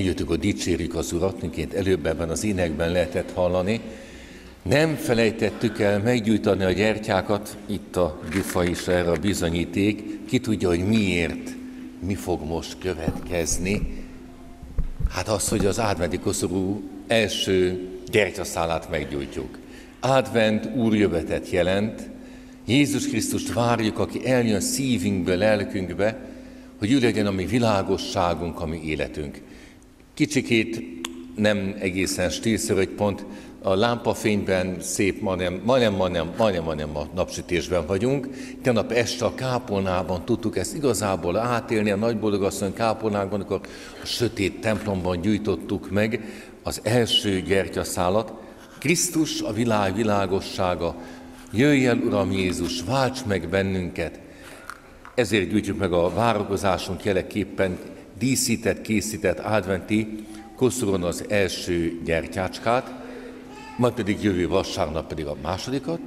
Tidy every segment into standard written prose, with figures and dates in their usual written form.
eljöttük, a dicsérjük az Urat, miként előbb ebben az énekben lehetett hallani. Nem felejtettük el meggyújtani a gyertyákat, itt a gyufa is erre a bizonyíték, ki tudja, hogy miért, mi fog most következni. Hát az, hogy az adventi koszorú első gyertyaszálát meggyújtjuk. Advent úrjövetet jelent, Jézus Krisztust várjuk, aki eljön szívünkbe, lelkünkbe, hogy ő legyen a mi világosságunk, a mi életünk. Kicsikét nem egészen stílszerű, hogy pont a lámpafényben szép, majdnem a napsütésben vagyunk. Tegnap este a kápolnában tudtuk ezt igazából átélni, a nagyboldogasszony kápolnákban, amikor a sötét templomban gyújtottuk meg az első gyertyaszálat. Krisztus, a világ világossága, jöjj el, Uram Jézus, válts meg bennünket! Ezért gyűjtjük meg a várakozásunk jeleképpen díszített, készített adventi koszorúon az első gyertyácskát, majd pedig jövő vasárnap pedig a másodikat,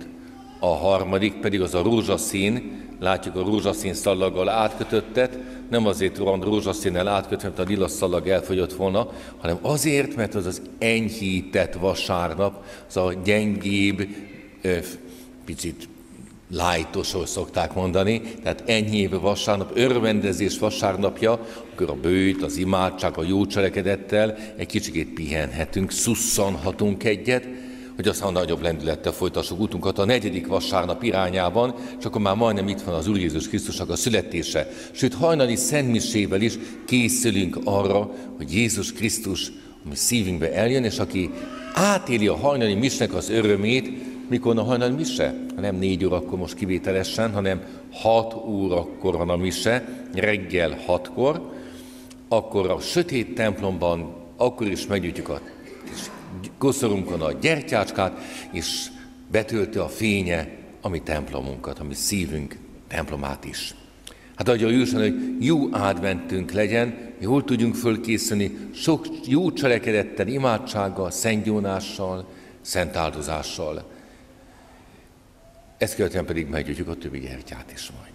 a harmadik pedig az a rózsaszín, látjuk a rózsaszín szallaggal átkötöttet, nem azért van rózsaszínnel átkötve, mert a lila szallag elfogyott volna, hanem azért, mert az az enyhített vasárnap, az a gyengébb, picit lájtosról szokták mondani, tehát enyhébb vasárnap, örvendezés vasárnapja, akkor a bőjt, az imádság, a jó cselekedettel egy kicsikét pihenhetünk, szusszanhatunk egyet, hogy aztán nagyobb lendülettel folytassuk útunkat a negyedik vasárnap irányában, és akkor már majdnem itt van az Úr Jézus Krisztusnak a születése. Sőt, hajnali szentmisével is készülünk arra, hogy Jézus Krisztus a mi szívünkbe eljön, és aki átéli a hajnali misnek az örömét, mikor a hajnali mise? Nem 4 órakor most kivételesen, hanem 6 órakor van a mise, reggel 6-kor, akkor a sötét templomban, akkor is meggyújtjuk a koszorunkon a gyertyácskát, és betölti a fénye a mi templomunkat, a mi szívünk templomát is. Hát adja Jóisten, hogy jó adventünk legyen, jól tudjunk fölkészülni, sok jó cselekedettel, imádsággal, szentgyónással, szent áldozással. Ezt követően pedig meggyújtjuk a többi gyertyát is majd.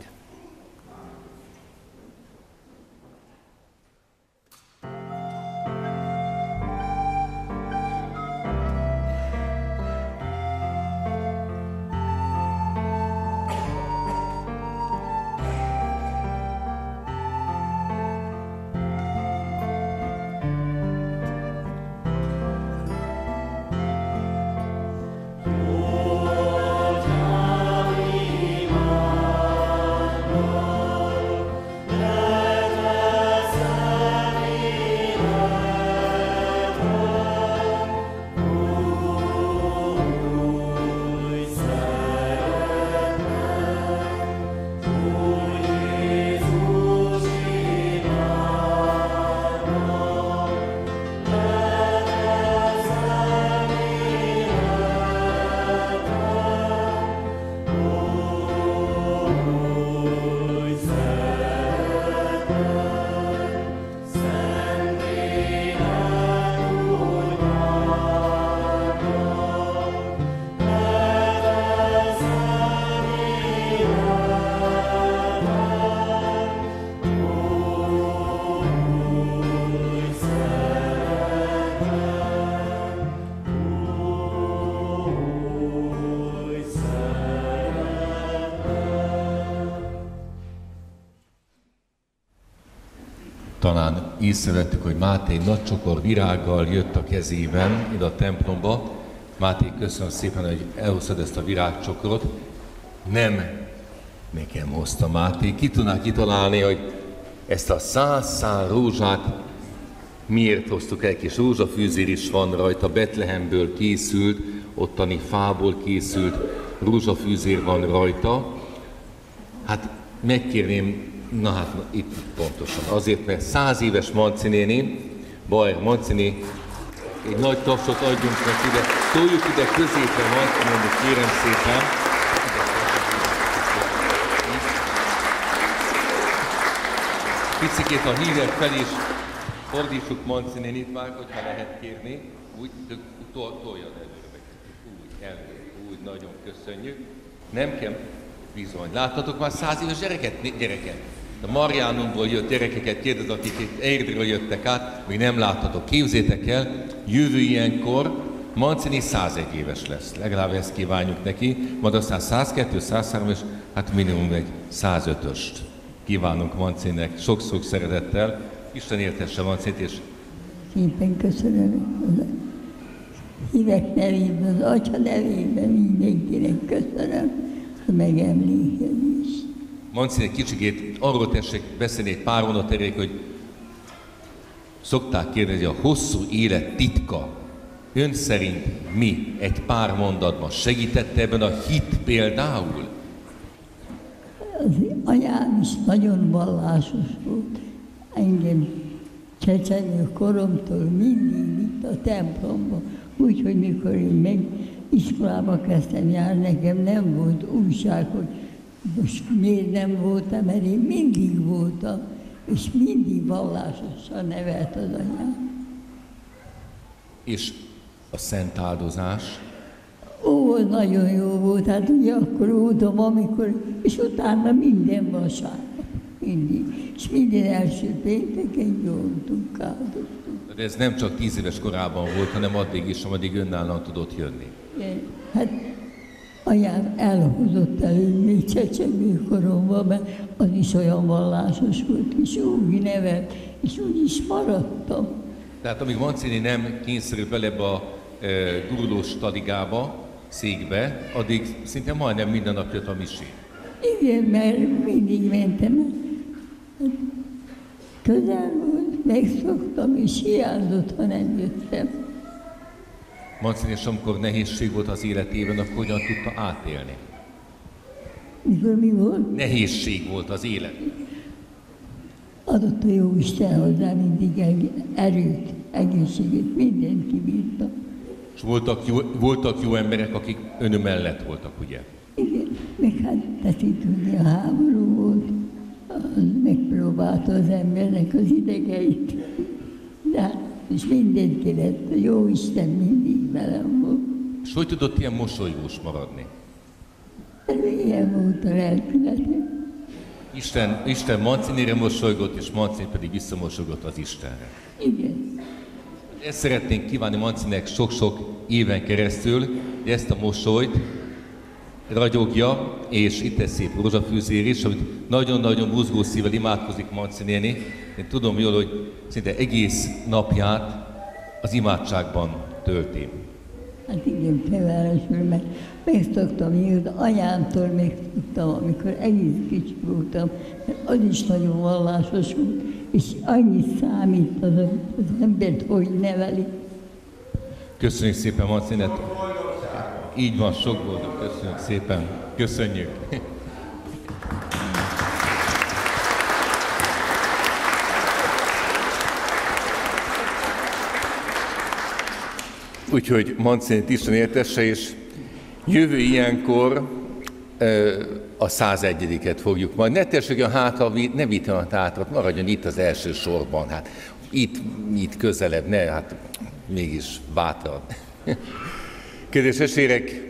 Talán észrevettük, hogy Máté nagy csokor virággal jött a kezében ide a templomba. Máté, köszönöm szépen, hogy elhoztad ezt a virágcsokrot. Nem nekem hozta Máté. Ki tudná kitalálni, hogy ezt a 100 szál rózsát miért hoztuk el? Kis rózsafűzér is van rajta, Betlehemből készült, ottani fából készült rózsafűzér van rajta. Hát megkérném, na hát itt pontosan, azért, mert 100 éves Manci néni, Bajer Mancini, egy nagy tapsot adjunk neki ide, toljuk ide középre Manci néni, kérem szépen. Picikét a hírek fel is fordítsuk Manci nénit már, hogyha lehet kérni, úgy toljad előre, úgy elmér, úgy nagyon köszönjük. Nem kell. Bizony. Láttatok már 100 éves gyereket? A Mariánumból jött gyerekeket kérdez, akik itt Erdről jöttek át, még nem láthatok. Képzétek el, jövő ilyenkor Mancini 101 éves lesz. Legalább ezt kívánjuk neki, majd aztán 102, 103 és hát minimum egy 105-öst kívánunk Mancininek. Sok-sok szeretettel. Isten értesse Mancinit, és szépen köszönöm az hívek nevében, az Atya nevében mindenkinek köszönöm a megemlékezést. Mancini, egy kicsikét arról tessék beszélni egy pár vonat erejéig, hogy szokták kérdezni, a hosszú élet titka ön szerint mi? Egy pár mondatban segítette ebben a hit például? Az anyám is nagyon vallásos volt. Engem csecsemő koromtól mindig itt a templomba. Úgyhogy mikor én meg iskolába kezdtem járni, nekem nem volt újság, hogy most miért nem voltam, mert én mindig voltam, és mindig vallásosan nevelt az anyám. És a szent áldozás? Ó, nagyon jó volt, hát ugye akkor voltam, amikor, és utána minden vasárnap, mindig. És minden első pénteken gyóntunk, áldoztunk. De ez nem csak 10 éves korában volt, hanem addig is, ameddig önállóan tudott jönni. Hát anyám elhozott elő még csecsemőkoromban, mert az is olyan vallásos volt, és úgy nevelt, és úgy is maradtam. Tehát amíg Mancini nem kényszerül bele ebbe a gurulós taligába, székbe, addig szinte majdnem minden nap jött a misé. Igen, mert mindig mentem. Közel volt, megszoktam, és hiányzott, ha nem jöttem. Mancini, és amikor nehézség volt az életében, akkor hogyan tudta átélni? Mikor mi volt? Nehézség volt az életben. Adott a Jóisten hozzá mindig erőt, egészséget, mindent kibírta. És voltak jó emberek, akik ön mellett voltak, ugye? Igen, meg hát tetszik tudni, a háború volt, az megpróbálta az embernek az idegeit. De és mindent kellett, a Jóisten mindig velem volt. És hogy tudott ilyen mosolygós maradni? Ilyen volt a lelkületem. Isten Mancinire mosolygott, és Mancini pedig visszamosolygott az Istenre. Igen. Ezt szeretnénk kívánni Mancininek sok-sok éven keresztül, hogy ezt a mosolyt ragyogja, és itt egy szép rózsafűzér is, amit nagyon-nagyon buzgó szívvel imádkozik Mancini néni. Én tudom jól, hogy szinte egész napját az imádságban tölti. Hát igen, fővárosról, mert megszoktam jönni, anyámtól megszoktam, amikor egész kicsi voltam, mert az is nagyon vallásos volt, és annyit számít az embert, hogy neveli. Köszönjük szépen, Mancinet! Így van, sok boldog, köszönjük szépen! Köszönjük! Úgyhogy Mancinit Isten értesse, és jövő ilyenkor a 101-et fogjuk majd. Ne tessék, hátra, ne vittem hátra, maradjon itt az első sorban. Hát itt közelebb, ne, hát mégis bátran. Kedves esérek,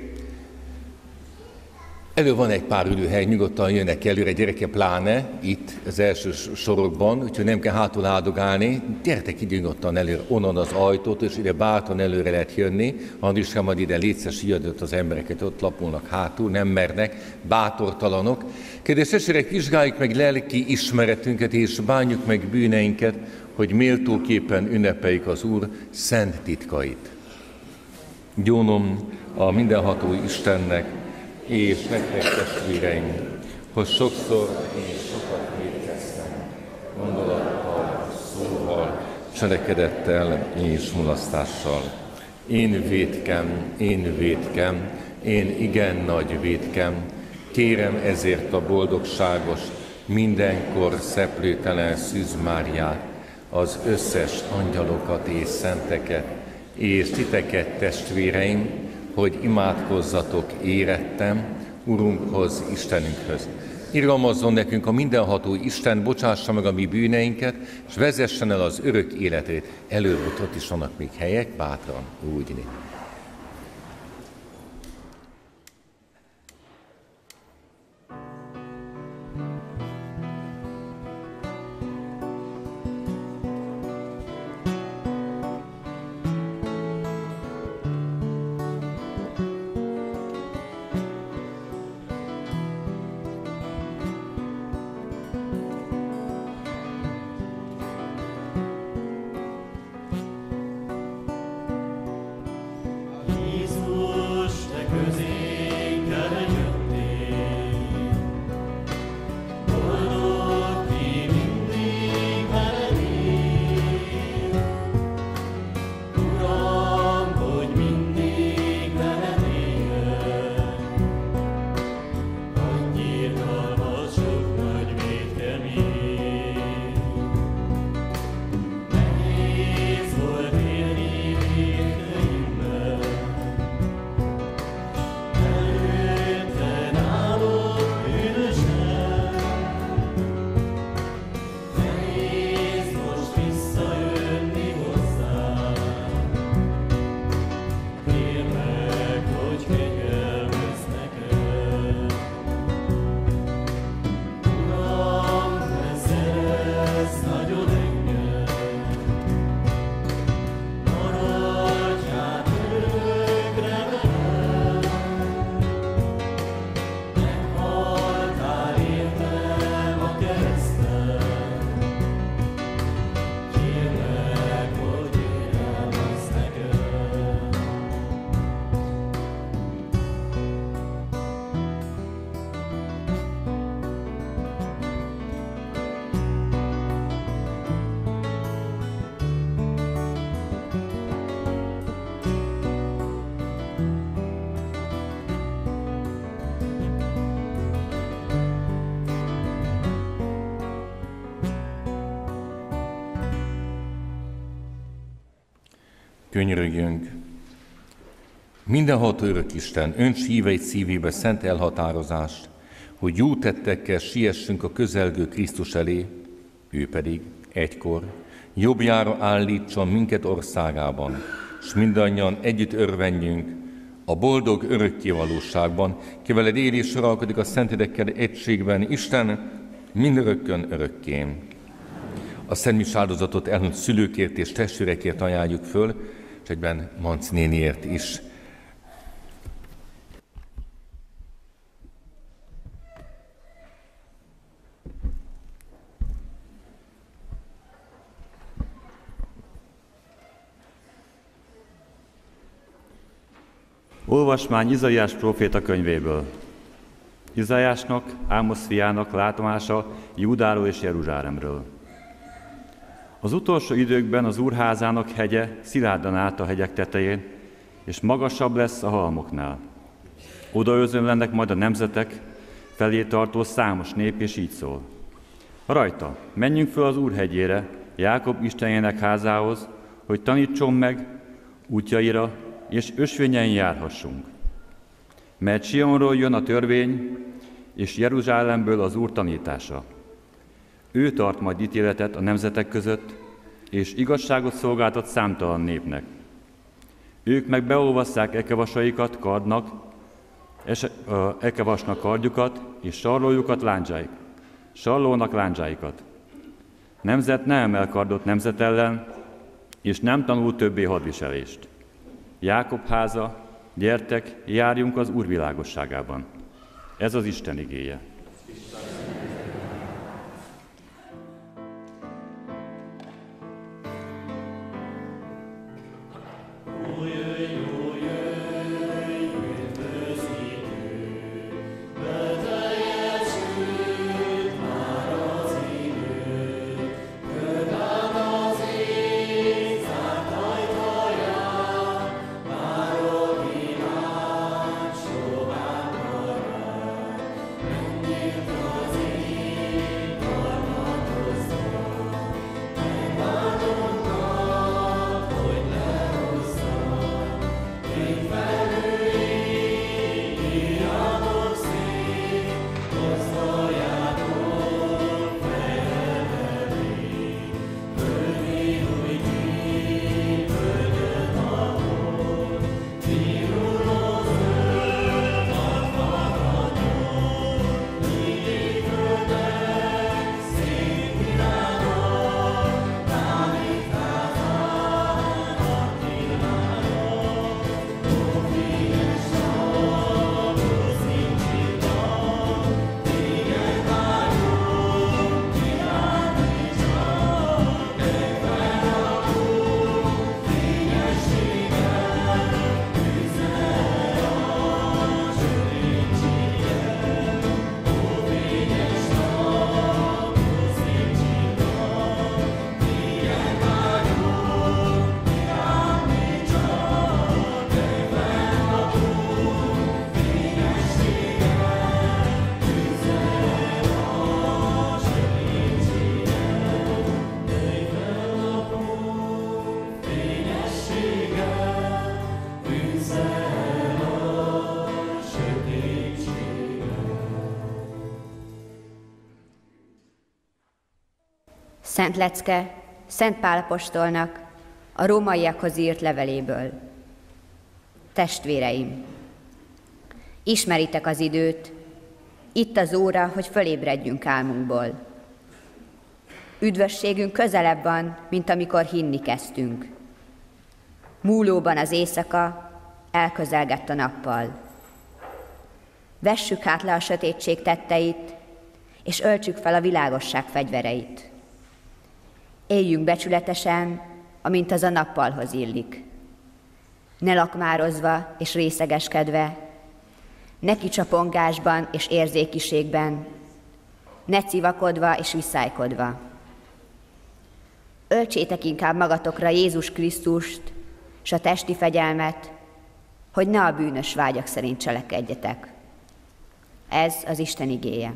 elő van egy pár ülőhely, nyugodtan jönnek előre, gyereke pláne, itt az első sorokban, úgyhogy nem kell hátul áldogálni. Gyertek ide nyugodtan előre, onnan az ajtót, és ide bátran előre lehet jönni. Andriska, majd ide létszes, hiadott az embereket, ott lapulnak hátul, nem mernek, bátortalanok. Kedves testvérek, vizsgáljuk meg lelki ismeretünket, és bánjuk meg bűneinket, hogy méltóképpen ünnepeljük az Úr szent titkait. Gyónom a mindenható Istennek, és nektek testvéreim, hogy sokszor és sokat vétkeztem, gondolattal, szóval, cselekedettel és mulasztással. Én vétkem, én vétkem, én igen nagy vétkem, kérem ezért a boldogságos, mindenkor szeplőtelen Szűz Máriát, az összes angyalokat és szenteket, és titeket testvéreim, hogy imádkozzatok érettem Urunkhoz, Istenünkhöz. Irgalmazzon nekünk a mindenható Isten, bocsássa meg a mi bűneinket, és vezessen el az örök életét. Előbb ott is vannak még helyek, bátran úgy. könyörögjünk. Mindenható Örökisten, önts híveit szívébe szent elhatározást, hogy jó tettekkel siessünk a közelgő Krisztus elé, ő pedig egykor jobbjára állítson minket országában, s mindannyian együtt örvenjünk a boldog örökké valóságban, kiveled él és uralkodik a szentidekkel egységben, Isten mindörökkön örökké. A Szent Mise áldozatot elhunyt szülőkért és testvérekért ajánljuk föl, és egyben Manc néniért is. Olvasmány Izaiás próféta könyvéből. Izaiásnak, Ámosz fiának látomása Júdáról és Jeruzsálemről. Az utolsó időkben az Úrházának hegye szilárdan állt a hegyek tetején, és magasabb lesz a halmoknál. Odaözönlennek majd a nemzetek felé tartó számos nép, és így szól. Rajta, menjünk föl az Úr hegyére, Jákob Istenjének házához, hogy tanítson meg útjaira, és ösvényen járhassunk. Mert Sionról jön a törvény, és Jeruzsálemből az Úr tanítása. Ő tart majd ítéletet a nemzetek között, és igazságot szolgáltat számtalan népnek. Ők meg beolvasszák ekevasaikat kardnak, ekevasnak kardjukat, és sarlónak lándzsáikat. Nemzet ne emel kardot nemzet ellen, és nem tanul többé hadviselést. Jákob háza, gyertek, járjunk az Úr világosságában. Ez az Isten igéje. Szent lecke Szent Pál apostolnak a rómaiakhoz írt leveléből. Testvéreim, ismeritek az időt, itt az óra, hogy fölébredjünk álmunkból. Üdvösségünk közelebb van, mint amikor hinni kezdtünk. Múlóban az éjszaka, elközelgett a nappal. Vessük hát le a sötétség tetteit, és öltsük fel a világosság fegyvereit. Éljünk becsületesen, amint az a nappalhoz illik. Ne lakmározva és részegeskedve, ne kicsapongásban és érzékiségben, ne civakodva és viszálykodva. Öltsétek inkább magatokra Jézus Krisztust és a testi fegyelmet, hogy ne a bűnös vágyak szerint cselekedjetek. Ez az Isten igéje.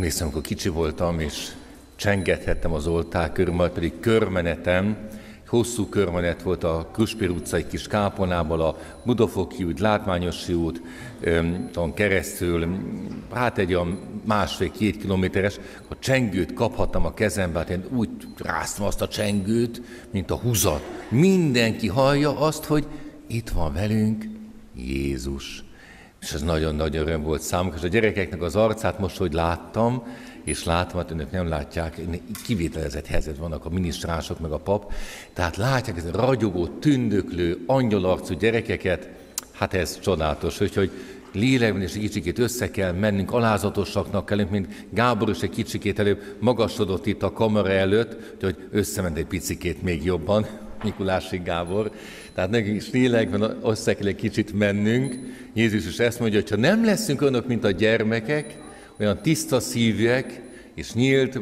Emlékszem, amikor kicsi voltam, és csengethettem az oltár körül, majd pedig körmenetem, hosszú körmenet volt a Kruspér utcai kis kápolnával, a Budafoki út, Látványosi út keresztül, hát egy olyan másfél-két kilométeres, a csengőt kaphattam a kezembe, hát én úgy ráztam azt a csengőt, mint a húzat. Mindenki hallja azt, hogy itt van velünk Jézus. És ez nagyon nagy öröm volt számukra, és a gyerekeknek az arcát most, hogy láttam, és látom, hát önök nem látják, kivételezett helyzet vannak a minisztránsok, meg a pap, tehát látják ez a ragyogó, tündöklő, angyalarcú gyerekeket, hát ez csodálatos, úgyhogy lélekben is egy kicsikét össze kell mennünk, alázatosaknak kellünk, mint Gábor is egy kicsikét előbb magasodott itt a kamera előtt, úgyhogy összement egy picikét még jobban, Mikulási Gábor, tehát nekünk is lélekben össze kell egy kicsit mennünk. Jézus is ezt mondja, hogy ha nem leszünk önök, mint a gyermekek, olyan tiszta szívűek és nyílt,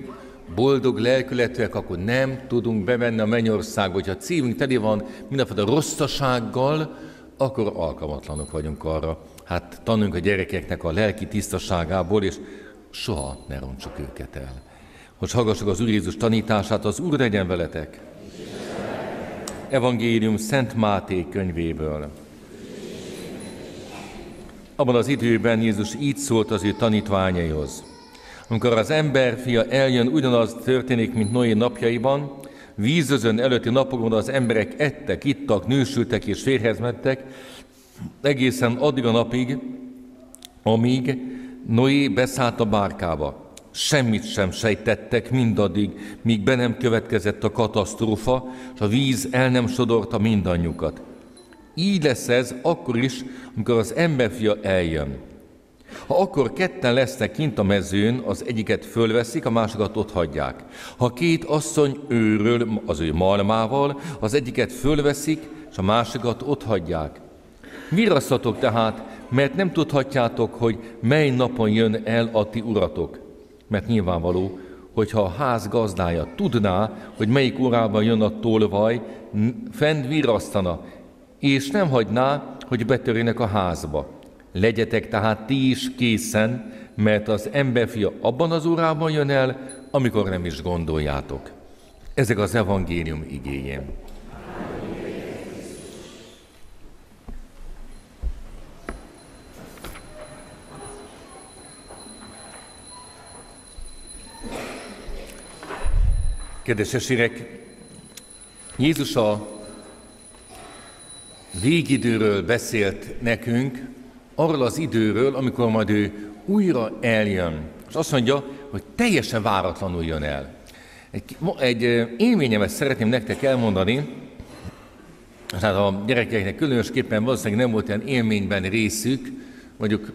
boldog lelkületűek, akkor nem tudunk bemenni a mennyországba. Hogyha a cívünk teli van mindenféle rosszasággal, akkor alkalmatlanok vagyunk arra. Hát tanuljunk a gyerekeknek a lelki tisztaságából, és soha ne rontsuk őket el. Most hallgassuk az Úr Jézus tanítását, az Úr legyen veletek. Evangélium Szent Máté könyvéből. Abban az időben Jézus így szólt az ő tanítványaihoz. Amikor az emberfia eljön, ugyanaz történik, mint Noé napjaiban, vízözön előtti napokban az emberek ettek, ittak, nősültek és férjhez mentek, egészen addig a napig, amíg Noé beszállt a bárkába. Semmit sem sejtettek mindaddig, míg be nem következett a katasztrófa, és a víz el nem sodorta mindannyiukat. Így lesz ez akkor is, amikor az emberfia eljön. Ha akkor ketten lesznek kint a mezőn, az egyiket fölveszik, a másikat ott hagyják. Ha két asszony őrül az ő malmával, az egyiket fölveszik, és a másikat ott hagyják. Virrasztatok tehát, mert nem tudhatjátok, hogy mely napon jön el a ti uratok. Mert nyilvánvaló, hogyha a ház gazdája tudná, hogy melyik órában jön a tolvaj, fent virrasztana, és nem hagyná, hogy betörjenek a házba. Legyetek tehát ti is készen, mert az emberfia abban az órában jön el, amikor nem is gondoljátok. Ezek az evangélium igéjén. Kedves testvérek, Jézus a végidőről beszélt nekünk, arról az időről, amikor majd ő újra eljön. És azt mondja, hogy teljesen váratlanul jön el. Egy élményemet szeretném nektek elmondani, tehát a gyerekeknek különösképpen valószínűleg nem volt olyan élményben részük, mondjuk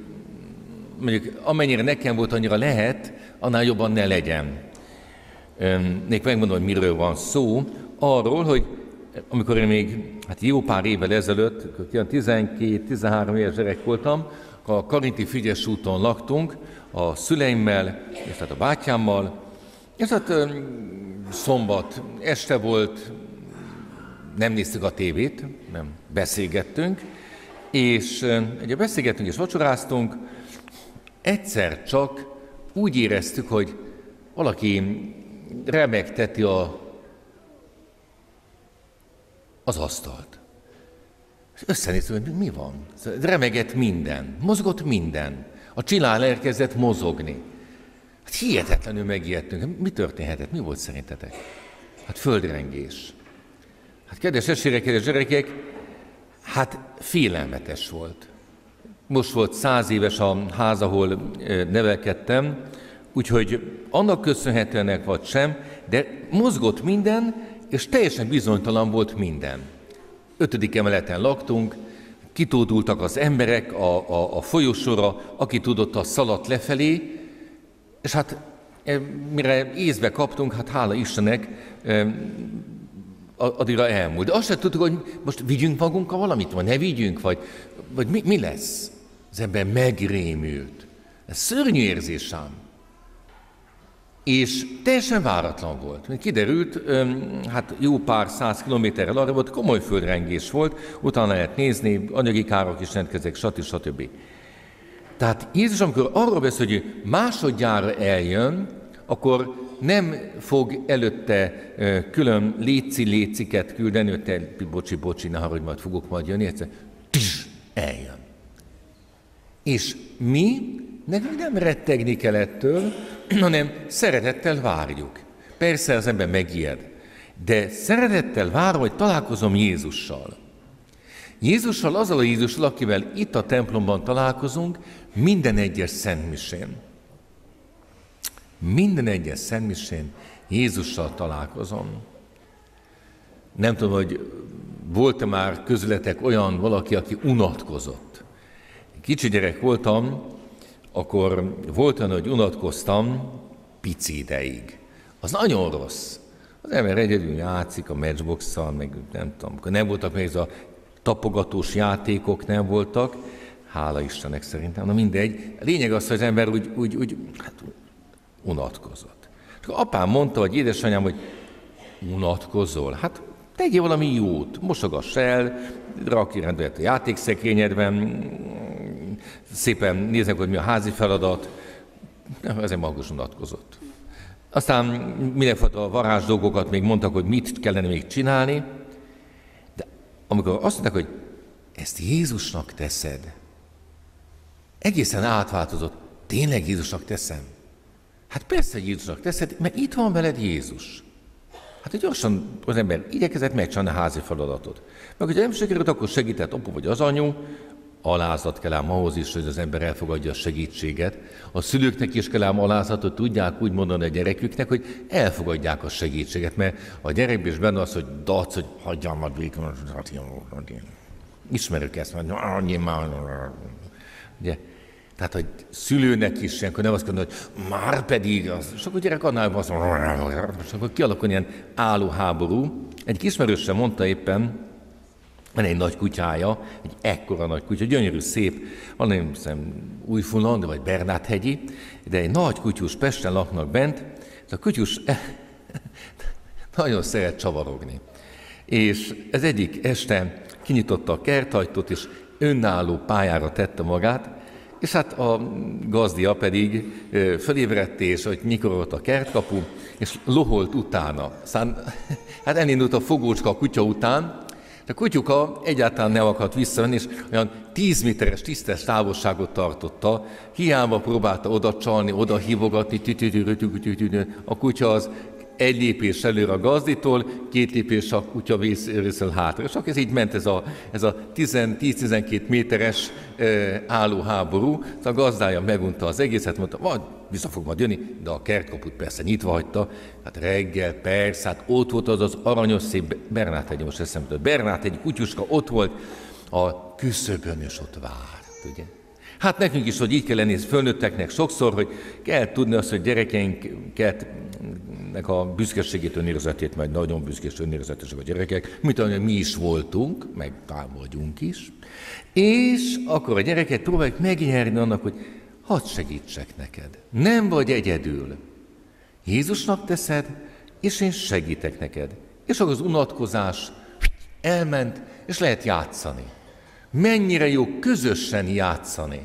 amennyire nekem volt, annyira lehet, annál jobban ne legyen. Még megmondom, hogy miről van szó, arról, hogy amikor én még jó pár évvel ezelőtt, 12-13 éves gyerek voltam, a Karinti Frigyes úton laktunk, a szüleimmel, és tehát a bátyámmal, és hát szombat este volt, nem néztük a tévét, nem beszélgettünk, és beszélgettünk és vacsoráztunk, egyszer csak úgy éreztük, hogy valaki remegteti az asztalt. Összenéztünk, hogy mi van. Remegett minden, mozgott minden. A csilál elkezdett mozogni. Hát hihetetlenül megijedtünk. Mi történhetett? Mi volt szerintetek? Hát földrengés. Hát kedves testvérek, kedves gyerekek, hát félelmetes volt. Most volt 100 éves a ház, ahol nevelkedtem, úgyhogy annak köszönhetőenek vagy sem, de mozgott minden, és teljesen bizonytalan volt minden. 5. emeleten laktunk, kitódultak az emberek a folyosóra, aki tudott, a szaladt lefelé, és hát mire észbe kaptunk, hát hála Istennek, addigra elmúlt. De azt sem tudtuk, hogy most vigyünk magunkkal valamit, vagy ne vigyünk, vagy mi lesz? Az ember megrémült. Ez szörnyű érzés ám. És teljesen váratlan volt. Kiderült, hát jó pár 100 kilométerrel arra volt, komoly földrengés volt, utána lehet nézni, anyagi károk is jelentkeztek, stb. Tehát Jézus, amikor arról beszél, hogy másodjára eljön, akkor nem fog előtte külön léci-léciket küldeni, hogy te bocsi, ne haragudj, majd fogok majd jönni, egyszer tis, eljön. És mi, nekünk nem rettegni kell ettől, hanem szeretettel várjuk. Persze az ember megijed, de szeretettel várom, hogy találkozom Jézussal. Jézussal, azzal a Jézussal, akivel itt a templomban találkozunk, minden egyes szentmisén. Minden egyes szentmisén Jézussal találkozom. Nem tudom, hogy volt-e már közületek olyan valaki, aki unatkozott. Kicsi gyerek voltam, akkor volt olyan, hogy unatkoztam pici ideig. Az nagyon rossz. Az ember egyedül játszik a matchbox-szal, meg nem tudom, nem voltak még ez a tapogatós játékok, nem voltak. Hála Istennek szerintem, na mindegy. A lényeg az, hogy az ember úgy unatkozott. Csak apám mondta, vagy édesanyám, hogy unatkozol? Hát tegyél valami jót, mosogass el, rakj rendet a játékszekrényedben, szépen néznek, hogy mi a házi feladat. Ezen magas unatkozott. Aztán mindenfajta varázs dolgokat még mondtak, hogy mit kellene még csinálni, de amikor azt mondták, hogy ezt Jézusnak teszed, egészen átváltozott, tényleg Jézusnak teszem? Hát persze, hogy Jézusnak teszed, mert itt van veled Jézus. Hát, hogy gyorsan az ember igyekezett megcsinálni a házi feladatot. Meg hogyha nem sikerült, akkor segített apu vagy az anyu, alázat kell ám ahhoz is, hogy az ember elfogadja a segítséget. A szülőknek is kell ám alázatot, tudják úgy mondani a gyereküknek, hogy elfogadják a segítséget, mert a gyerekben is benne az, hogy dac, hogy hagyjam a békon, ismerjük ezt, mert annyi már. Ugye? Tehát, hogy szülőnek is ilyenkor nem azt mondani, hogy már pedig az, és akkor a gyerek annál van, és akkor kialakul ilyen álló háború. Egy ismerősen mondta éppen, van egy nagy kutyája, egy ekkora nagy kutya, gyönyörű, szép, van nem hiszem Újfulland, vagy Bernáthegyi, de egy nagy kutyus, Pesten laknak bent, és a kutyus nagyon szeret csavarogni. És ez egyik este kinyitotta a kerthajtót, és önálló pályára tette magát, és hát a gazdia pedig fölébredt, és hogy nyikorolt a kertkapu, és loholt utána. Szóval, hát elindult a fogócska a kutya után, a kutyuka egyáltalán nem akart visszamenni, és olyan 10 méteres tisztes távolságot tartotta, hiába próbálta oda csalni, oda hívogatni, a kutya az egy lépés előre a gazditól, 2 lépés a kutya részről hátra. És akkor ez így ment ez a 10-12 méteres álló háború, a gazdája megunta az egészet, mondta, majd vissza fog majd jönni, de a kertkaput persze nyitva hagyta, hát reggel, persze, hát ott volt az aranyos szép Bernáthegyi, most eszembe jutott, Bernáthegyi kutyuska ott volt, a küszöbön és ott várt, ugye? Hát nekünk is, hogy így kell lenni, fölnőtteknek sokszor, hogy kell tudni azt, hogy gyerekeinket a büszkeségét, önérzetét, mert nagyon büszkés, önérzetesek a gyerekek, mint ahogy mi is voltunk, meg támadjunk is, és akkor a gyereket próbáljuk megnyerni annak, hogy hadd segítsek neked. Nem vagy egyedül. Jézusnak teszed, és én segítek neked. És akkor az unatkozás elment, és lehet játszani. Mennyire jó közösen játszani.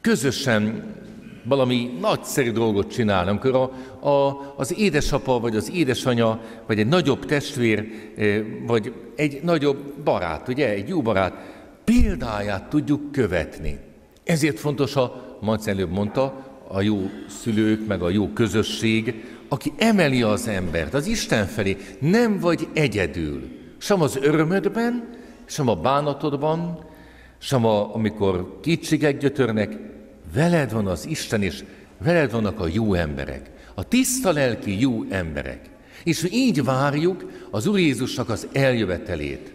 Közösen valami nagyszerű dolgot csinál, amikor az édesapa, vagy az édesanya, vagy egy nagyobb testvér, vagy egy nagyobb barát, ugye, egy jó barát, példáját tudjuk követni. Ezért fontos, Manci előbb mondta, a jó szülők, meg a jó közösség, aki emeli az embert, az Isten felé. Nem vagy egyedül, sem az örömödben, sem a bánatodban, sem amikor kétségek gyötörnek, veled van az Isten, és veled vannak a jó emberek, a tiszta lelki jó emberek. És így várjuk az Úr Jézusnak az eljövetelét.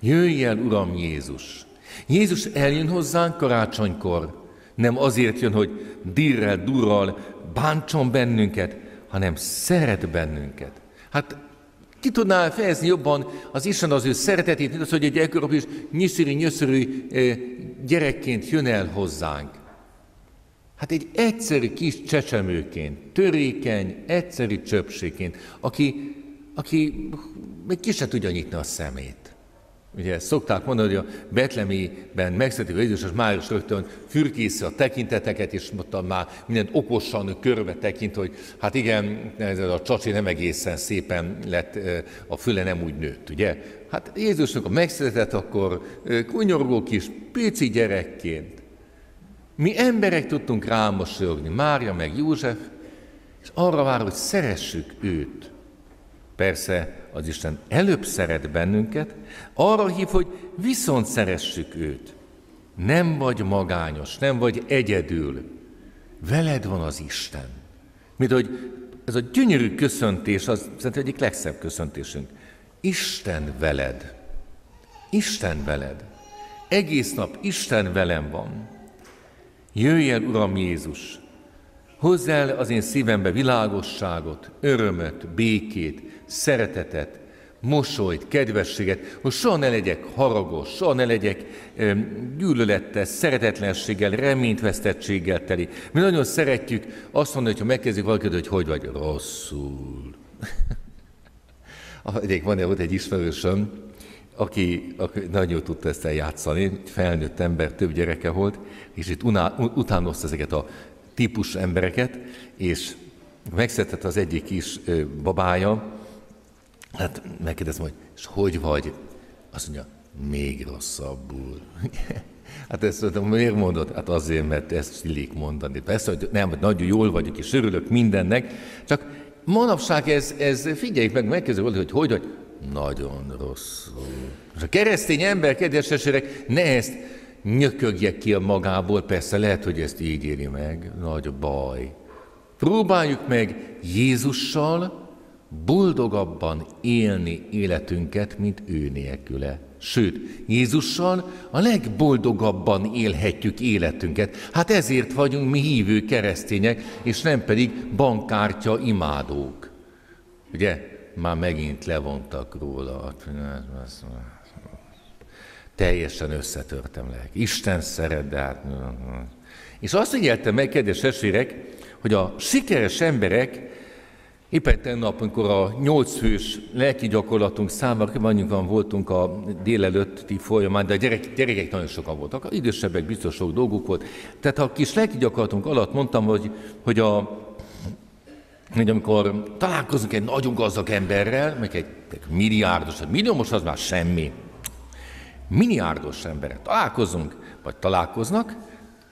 Jöjj el, Uram Jézus! Jézus eljön hozzánk karácsonykor. Nem azért jön, hogy dirrel, durral bántson bennünket, hanem szeret bennünket. Hát ki tudná fejezni jobban az Isten az ő szeretetét, mint az, hogy egy ekkora kis nyiszörű-nyiszörű gyerekként jön el hozzánk. Hát egy egyszerű kis csecsemőként, törékeny, egyszerű csöpségként, aki még ki sem tudja nyitni a szemét. Ugye szokták mondani, hogy a Betlehemben megszületik Jézus, és Máriás rögtön fürkészi a tekinteteket, és mondtam már mindent okosan körbe tekint, hogy hát igen, ez a csacsi nem egészen szépen lett, a füle nem úgy nőtt, ugye? Hát Jézusnak a megszületett, akkor kunyorgó kis pici gyerekként. Mi emberek tudtunk rámosolyogni, Mária meg József, és arra vár, hogy szeressük őt. Persze az Isten előbb szeret bennünket, arra hív, hogy viszont szeressük őt. Nem vagy magányos, nem vagy egyedül. Veled van az Isten. Mint hogy ez a gyönyörű köszöntés, az szerintem egyik legszebb köszöntésünk. Isten veled. Isten veled. Egész nap Isten velem van. Jöjj el, Uram Jézus! Hozz el az én szívembe világosságot, örömöt, békét, szeretetet, mosolyt, kedvességet, hogy soha ne legyek haragos, soha ne legyek gyűlölettel, szeretetlenséggel, reményvesztettséggel teli. Mi nagyon szeretjük azt mondani, hogyha megkezdjük valakit, hogy vagy rosszul. Van ott egy ismerősöm, aki nagyon jól tudta ezt eljátszani, felnőtt ember, több gyereke volt, és itt utánozta ezeket a típus embereket, és megszületett az egyik kis babája, hát megkérdeztem, hogy és hogy vagy? Azt mondja, még rosszabbul. Hát ezt mondtam, miért mondod? Hát azért, mert ezt illik mondani. Persze, hogy nem, nagyon jól vagyok, és örülök mindennek, csak manapság ez figyeljük meg, megkezdődik, hogy vagy? Nagyon rosszul. És a keresztény ember, kedves testvérek, ne ezt nyökögjek ki a magából, persze lehet, hogy ezt így éri meg, nagy baj. Próbáljuk meg Jézussal boldogabban élni életünket, mint ő nélküle. Sőt, Jézussal a legboldogabban élhetjük életünket. Hát ezért vagyunk mi hívő keresztények, és nem pedig bankkártya imádók. Ugye? Már megint levontak róla. Teljesen összetörtem lelki. Isten szeret, de hát... És azt figyeltem meg, kedves testvérek, hogy a sikeres emberek, éppen tegnap, amikor a 8 fős lelki gyakorlatunk számára, annyian voltunk a délelőtti folyamán, de a gyerekek nagyon sokan voltak, az idősebbek biztos sok dolguk volt. Tehát a kis lelki gyakorlatunk alatt mondtam, hogy amikor találkozunk egy nagyon gazdag emberrel, meg egy milliárdos, vagy milliómos, az már semmi. Milliárdos emberrel találkozunk, vagy találkoznak,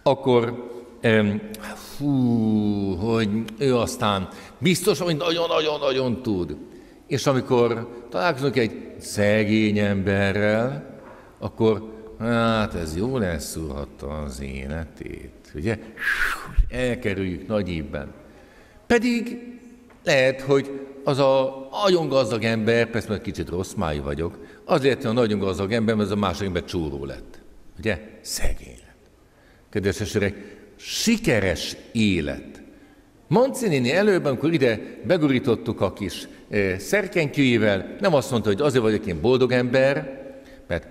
akkor hogy ő aztán biztos, hogy nagyon-nagyon-nagyon tud. És amikor találkozunk egy szegény emberrel, akkor hát ez jól elszúrhatta az életét, ugye? Elkerüljük nagy ívben. Pedig lehet, hogy az a nagyon gazdag ember, persze mert kicsit rossz májú vagyok, azért a nagyon gazdag ember, mert az a másik ember csóró lett. Ugye? Szegény lett. Kedves testvérek, sikeres élet. Manci néni előbb, amikor ide begurítottuk a kis szerkentyűjével, nem azt mondta, hogy azért vagyok én boldog ember, mert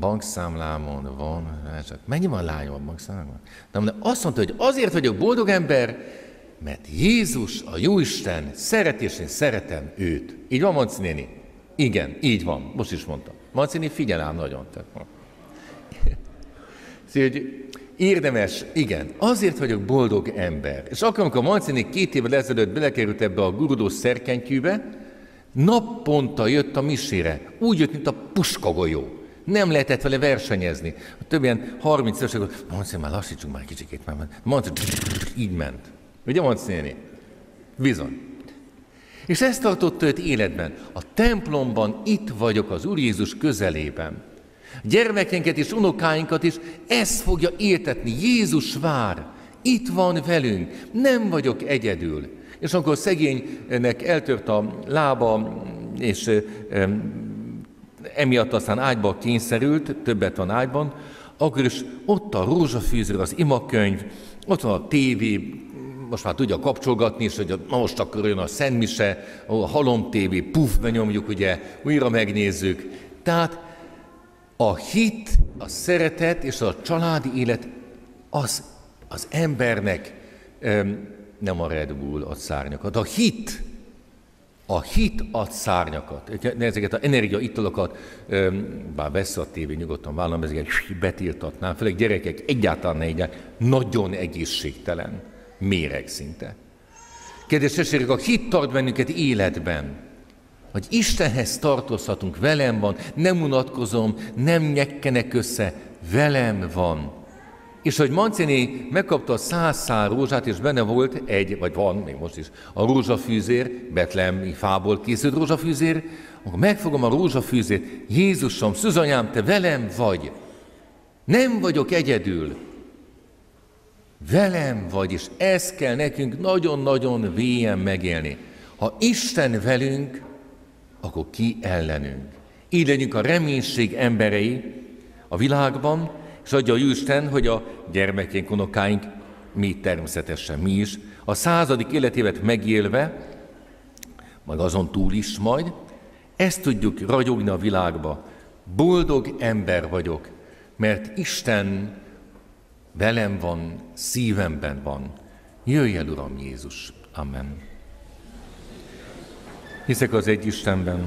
bankszámlámon van, mennyi van lányom a bankszámlámon? De azt mondta, hogy azért vagyok boldog ember, mert Jézus, a Jóisten szeret, és én szeretem őt. Így van, Manci néni? Igen, így van. Most is mondtam. Manci néni, figyel ám nagyon. Szóval, hogy érdemes, igen, azért vagyok boldog ember. És akkor, amikor Manci néni 2 évvel ezelőtt belekerült ebbe a gurudós szerkentyűbe, naponta jött a misére. Úgy jött, mint a puskagolyó. Nem lehetett vele versenyezni. Több ilyen 30-es, akkor Manci, már lassítsunk már kicsikét. Manci így ment. Ugye, Manci néni? Bizony. És ez tartott őt életben. A templomban itt vagyok az Úr Jézus közelében. Gyermekeinket és unokáinkat is ez fogja értetni. Jézus vár. Itt van velünk. Nem vagyok egyedül. És amikor szegénynek eltört a lába, és emiatt aztán ágyba kényszerült, többet van ágyban, akkor is ott a rózsafűző, az imakönyv, ott van a tévé, most már tudja kapcsolgatni, és hogy most akkor jön a szentmise, a halom tévé, puf, benyomjuk, ugye, újra megnézzük. Tehát a hit, a szeretet és a családi élet az embernek, nem a Red Bull, a szárnyakat, a hit, A hit ad szárnyakat, ezeket az energiaitalokat, bár vesz a tévé, nyugodtan vállalom, ezeket betiltatnám, főleg gyerekek egyáltalán ne igyák, nagyon egészségtelen, méreg szinte. Kedves testvérek, a hit tart bennünket életben, hogy Istenhez tartozhatunk, velem van, nem unatkozom, nem nyekkenek össze, velem van. És hogy Mancini megkapta a 100 szál rózsát, és benne volt egy, vagy van, még most is, a rózsafűzér, betlehemi fából készült rózsafűzér, akkor megfogom a rózsafűzért, Jézusom, szüzanyám, te velem vagy, nem vagyok egyedül, velem vagy, és ezt kell nekünk nagyon-nagyon vélyen megélni. Ha Isten velünk, akkor ki ellenünk. Így legyünk a reménység emberei a világban, és adja a Jóisten, hogy a gyermekeink, unokáink, mi természetesen mi is, a 100. életévet megélve, majd azon túl is majd, ezt tudjuk ragyogni a világba. Boldog ember vagyok, mert Isten velem van, szívemben van. Jöjj el, Uram Jézus! Amen. Hiszek az egy Istenben,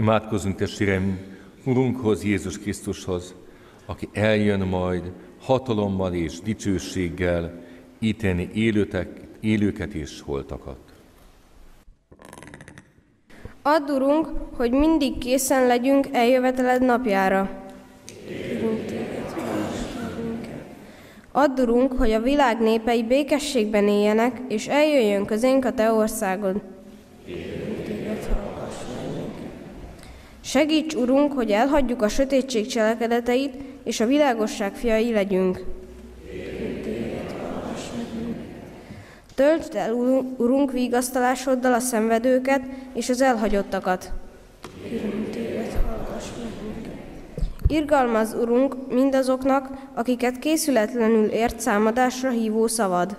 imádkozzunk, testvéreim, Urunkhoz, Jézus Krisztushoz, aki eljön majd hatalommal és dicsőséggel ítélni élőket és holtakat. Add, Urunk, hogy mindig készen legyünk eljöveteled napjára. Add, Urunk, hogy a világ népei békességben éljenek, és eljöjjön közénk a Te országod. Segíts, Urunk, hogy elhagyjuk a sötétség cselekedeteit, és a világosság fiai legyünk. Töltsd el, Urunk, vigasztalásoddal a szenvedőket és az elhagyottakat. Irgalmazz, Urunk, mindazoknak, akiket készületlenül ért számadásra hívó szavad.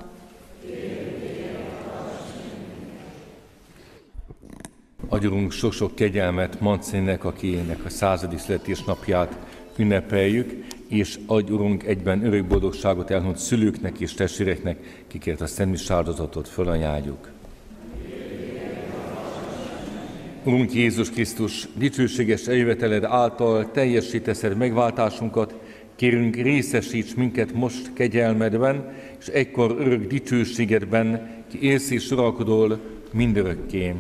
Adjunk sok-sok kegyelmet Mancininek, akinek a 100. születésnapját ünnepeljük, és adj, Urunk, egyben örök boldogságot elhunyt szülőknek és testvéreknek, kiket a szentmis áldozatot fölajánljuk. Urunk Jézus Krisztus, dicsőséges eljöveteled által teljesíteszed megváltásunkat, kérünk, részesíts minket most kegyelmedben, és egykor örök dicsőségedben, ki élsz és uralkodol mindörökké.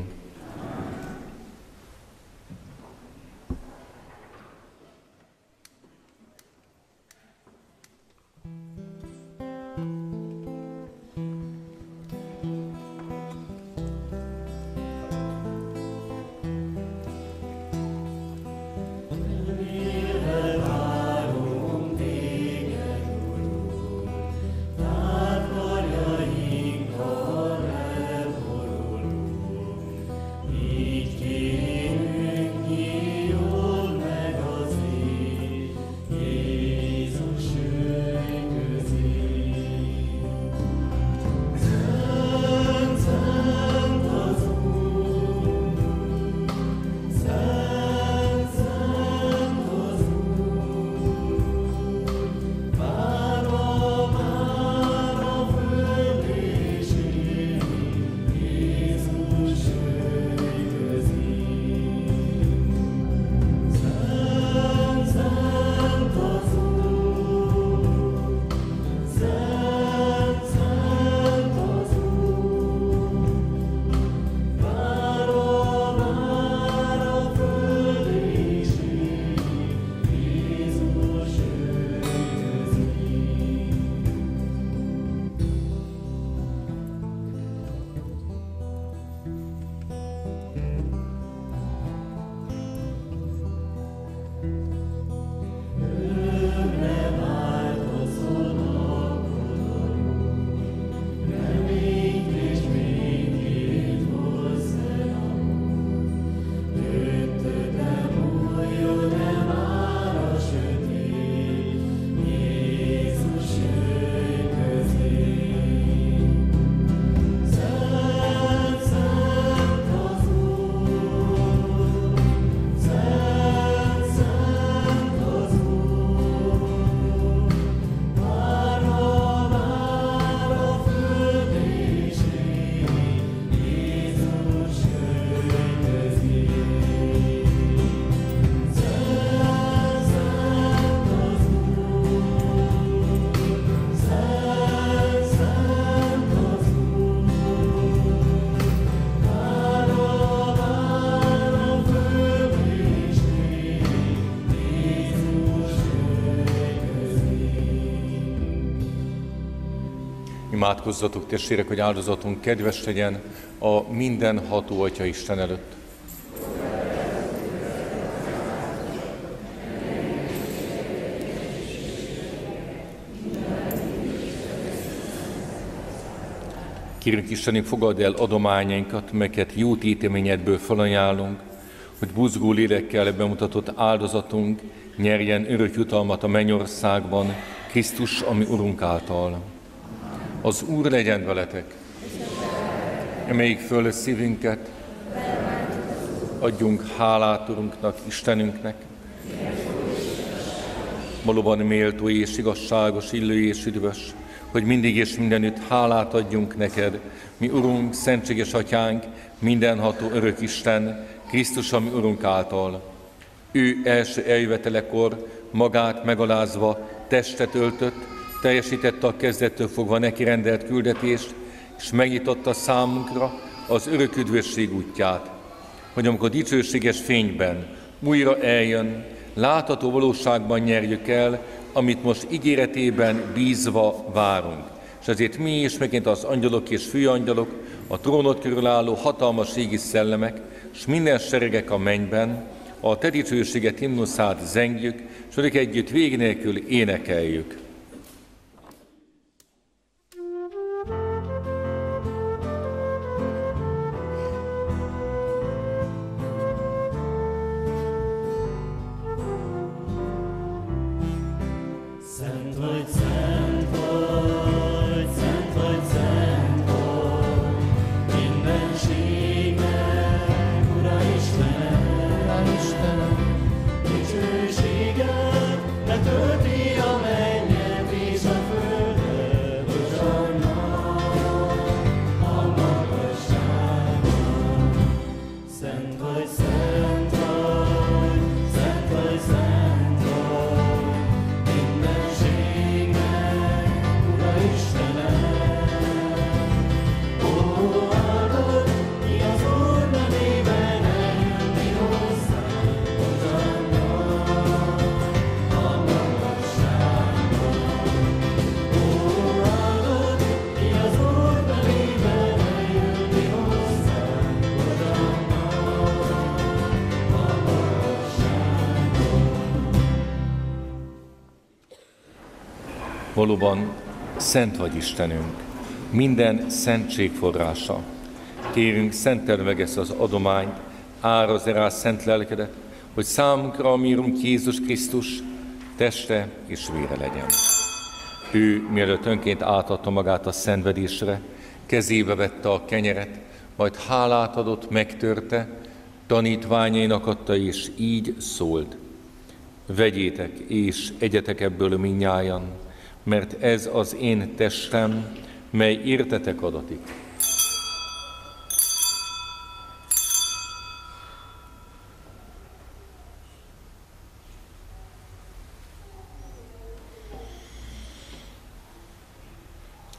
Imádkozzatok, testvérek, hogy áldozatunk kedves legyen a mindenható Atya Isten előtt. Kérünk Istenünk, fogadd el adományainkat, melyeket jótéteményedből felajánlunk, hogy buzgó lélekkel bemutatott áldozatunk nyerjen örök jutalmat a mennyországban, Krisztus, ami Urunk által. Az Úr legyen veletek! Emeljük föl a szívünket, adjunk hálát Urunknak, Istenünknek. Valóban méltó és igazságos, illő és üdvös, hogy mindig és mindenütt hálát adjunk neked, mi Urunk, szentséges Atyánk, mindenható örök Isten, Krisztus, ami Urunk által. Ő első eljövetelekor magát megalázva testet öltött, teljesítette a kezdettől fogva neki rendelt küldetést, és megnyitotta számunkra az örök üdvösség útját, hogy amikor dicsőséges fényben újra eljön, látható valóságban nyerjük el, amit most ígéretében bízva várunk. És ezért mi is, megint az angyalok és főangyalok, a trónod körül álló hatalmas égi szellemek, és minden seregek a mennyben, a te dicsőséget himnuszát zengjük, és ők együtt vég nélkül énekeljük. Valóban szent vagy Istenünk, minden szentség forrása. Kérünk, szenteld meg ezt az adományt, árazd rá szent lelkedet, hogy számunkra, ami Urunk Jézus Krisztus teste és vére legyen. Ő, mielőtt önként átadta magát a szenvedésre, kezébe vette a kenyeret, majd hálát adott, megtörte, tanítványainak adta, és így szólt: vegyétek és egyetek ebből mindnyájan, mert ez az én testem, mely értetek adatik.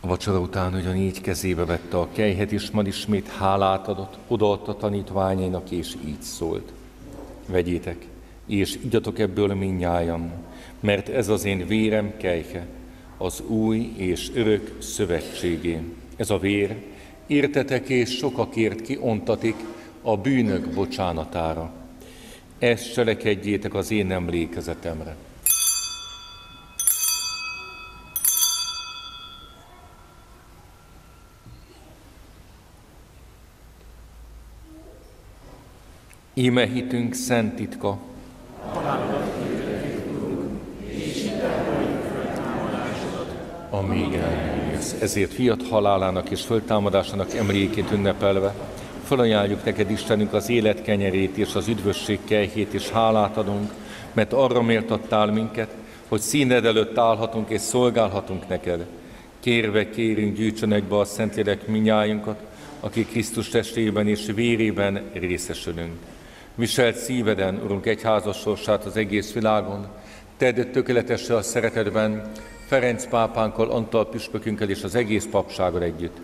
A vacsora után ugyanígy kezébe vette a kejhet, és majd ismét hálát adott, odaadta tanítványainak, és így szólt: vegyétek, és igyatok ebből mindnyájan, mert ez az én vérem kejhe, az új és örök szövetségé. Ez a vér értetek és sokakért kiontatik a bűnök bocsánatára. Ezt cselekedjétek az én emlékezetemre. Íme hitünk szent titka, amíg eljössz. Ezért fiat halálának és föltámadásának emlékét ünnepelve felajánljuk neked, Istenünk, az élet kenyerét és az üdvösség kejhét, és hálát adunk, mert arra méltattál minket, hogy színed előtt állhatunk és szolgálhatunk neked. Kérve kérünk, gyűjtsenek be a Szentlélek mindnyájunkat, akik Krisztus testében és vérében részesülünk. Viselt szíveden, Urunk, egyházas sorsát az egész világon, tedd tökéletesre a szeretetben, Ferenc pápánkkal, Antal püspökünkkel és az egész papsággal együtt.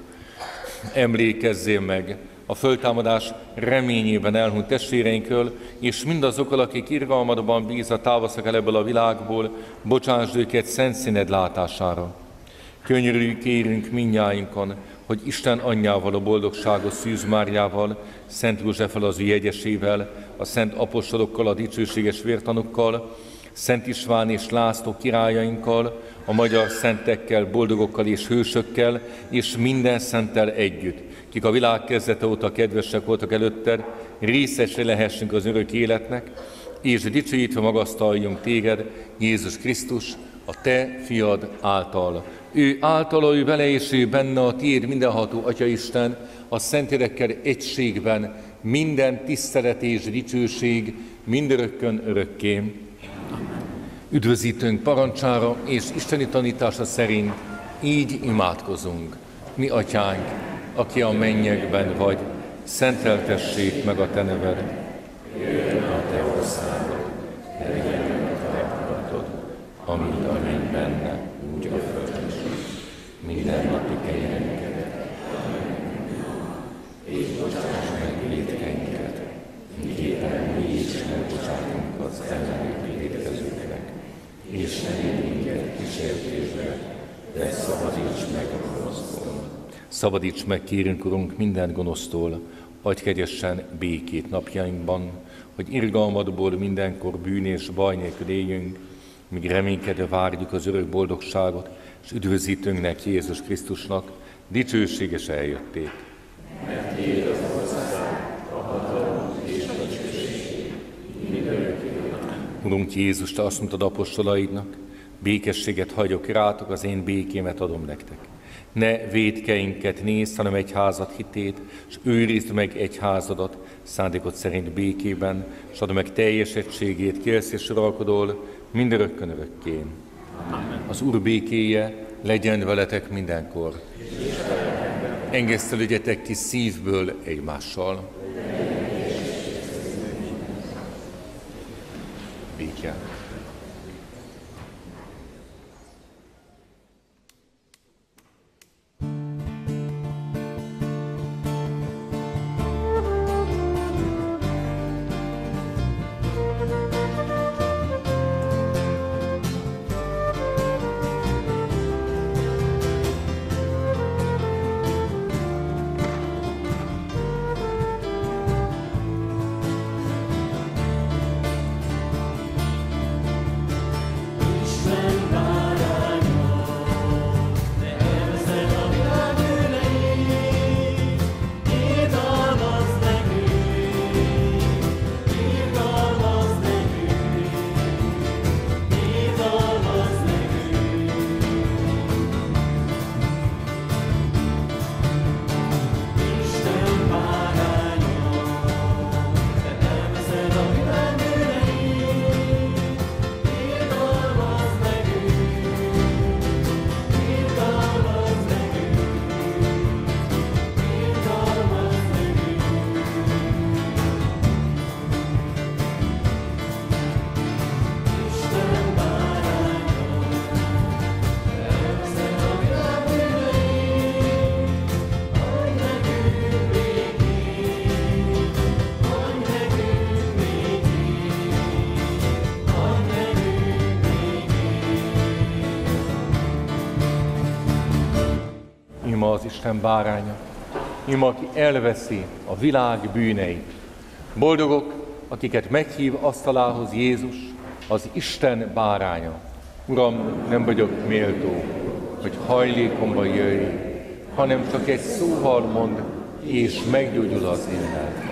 Emlékezzél meg a föltámadás reményében elhunyt testvéreinkről, és mindazokkal, akik irgalmadban bízva távoztak el ebből a világból, bocsásd őket szent színed látására. Könyörüljük érünk mindnyájunkon, hogy Isten anyjával, a boldogságos Szűz Máriával, Szent Józseffel az ő jegyesével, a szent apostolokkal, a dicsőséges vértanokkal, Szent István és László királyainkkal, a magyar szentekkel, boldogokkal és hősökkel, és minden szenttel együtt, kik a világ kezdete óta kedvesek voltak előtted, részesre lehessünk az örök életnek, és dicsőítve magasztaljunk téged, Jézus Krisztus, a te fiad által. Ő általa, ő vele és ő benne a tiéd mindenható Atyaisten, a szentlélekkel egységben minden tisztelet és dicsőség mindörökkön örökké. Üdvözítőnk parancsára és isteni tanítása szerint így imádkozunk. Mi atyánk, aki a mennyekben vagy, szenteltessék meg a te neved. Jöjjön a te országod, legyen meg a te akaratod, amint a mennyben, úgy a földön is. Mindennapi kenyerünket, és bocsáss meg vétkeinket, miképpen mi is megbocsátunk az ellenünk vétkezőknek, és ne vigy minket kísértésbe, de szabadíts meg a gonosztól. Szabadíts meg, kérünk, Urunk, minden gonosztól, adj kegyesen békét napjainkban, hogy irgalmadból mindenkor bűn és baj nélkül éljünk, míg reménykedve várjuk az örök boldogságot, és üdvözítőnknek, Jézus Krisztusnak, dicsőséges eljöttét. Mert tiéd az ország, a hatalom és a dicsőség, mindörökké. Urunk Jézus, te azt mondtad apostolaidnak, békességet hagyok rátok, az én békémet adom nektek. Ne vétkeinket nézd, hanem egyházad hitét, és őrizd meg egyházadat, szándékod szerint békében, és add meg teljes egységét, kélsz és uralkodol, mindörökkön örökké. Amen. Az Úr békéje legyen veletek mindenkor. Engesztelődjetek ki szívből egymással. Béke. Az Isten báránya, ima, aki elveszi a világ bűneit. Boldogok, akiket meghív asztalához Jézus, az Isten báránya. Uram, nem vagyok méltó, hogy hajlékomba jöjj, hanem csak egy szóval mond, és meggyógyul az én lelkem.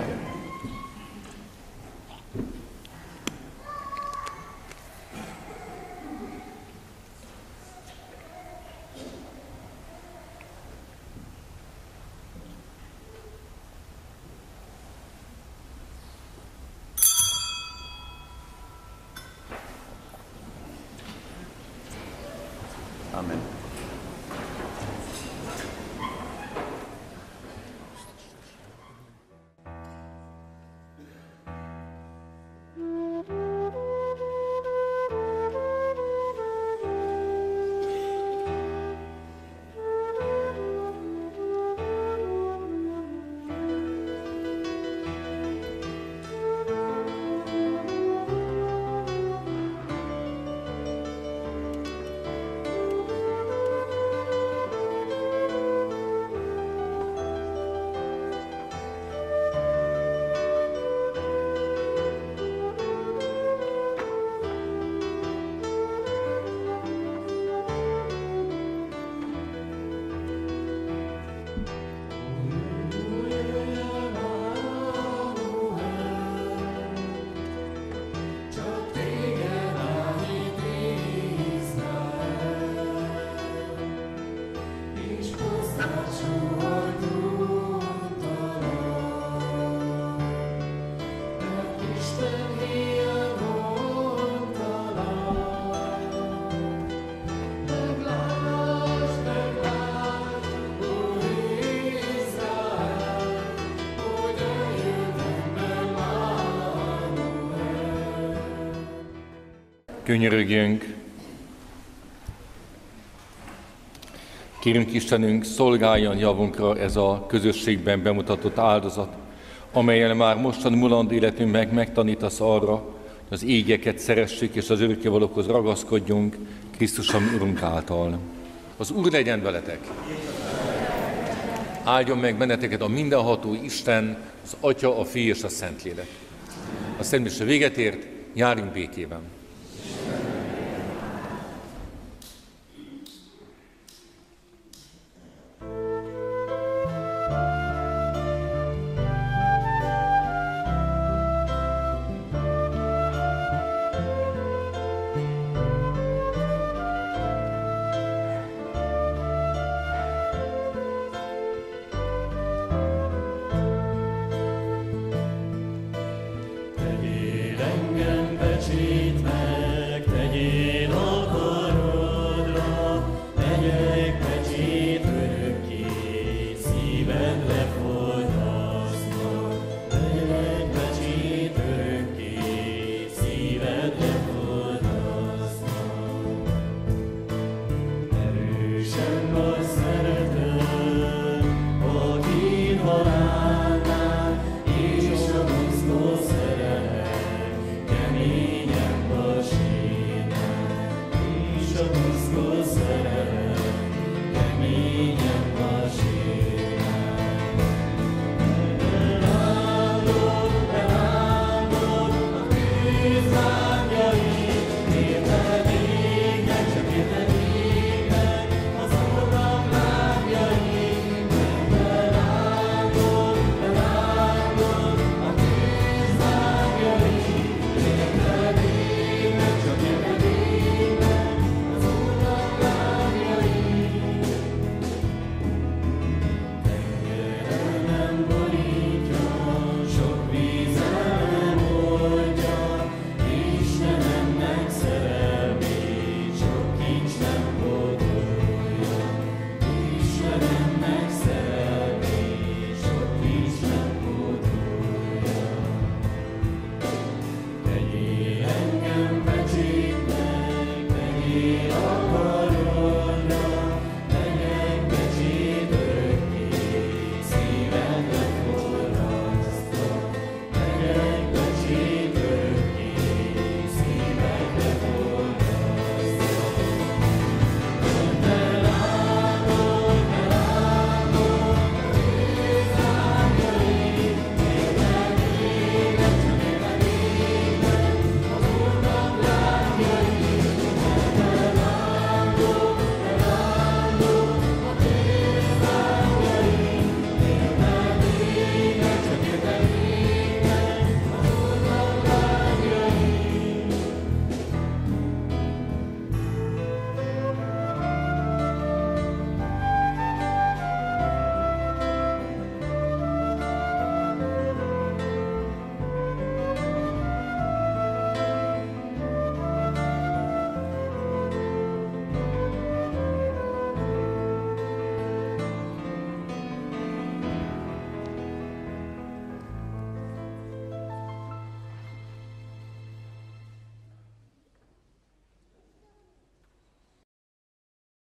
Könyörögjünk! Kérünk Istenünk, szolgáljon javunkra ez a közösségben bemutatott áldozat, amelyen már mostan mulandó életünkben megtanítasz arra, hogy az ígeket szeressük és az örökkévalókhoz ragaszkodjunk Krisztus a mi Urunk által. Az Úr legyen veletek! Áldjon meg benneteket a mindenható Isten, az Atya, a Fiú és a Szentlélek. A szentmise véget ért, járjunk békében!